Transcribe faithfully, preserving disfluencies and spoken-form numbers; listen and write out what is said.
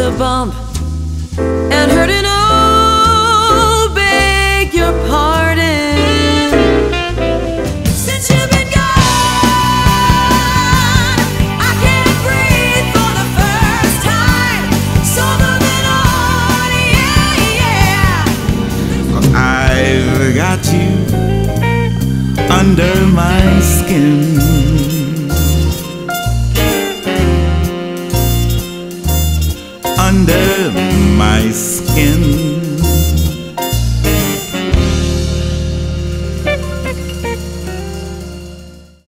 A bump and hurt an oh, beg your pardon. Since you've been gone, I can't breathe for the first time. Sober than on, yeah, yeah. I've got you under my skin.